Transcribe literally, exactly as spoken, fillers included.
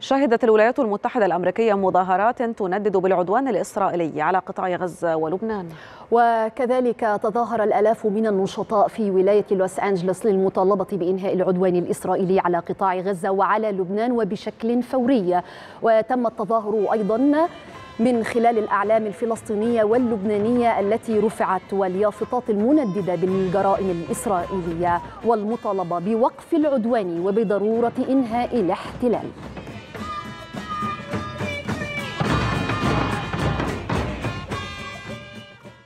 شهدت الولايات المتحدة الأمريكية مظاهرات تندد بالعدوان الإسرائيلي على قطاع غزة ولبنان، وكذلك تظاهر الآلاف من النشطاء في ولاية لوس أنجلوس للمطالبة بإنهاء العدوان الإسرائيلي على قطاع غزة وعلى لبنان وبشكل فوري. وتم التظاهر أيضا من خلال الأعلام الفلسطينية واللبنانية التي رفعت، واليافطات المنددة بالجرائم الإسرائيلية والمطالبة بوقف العدوان وبضرورة إنهاء الاحتلال.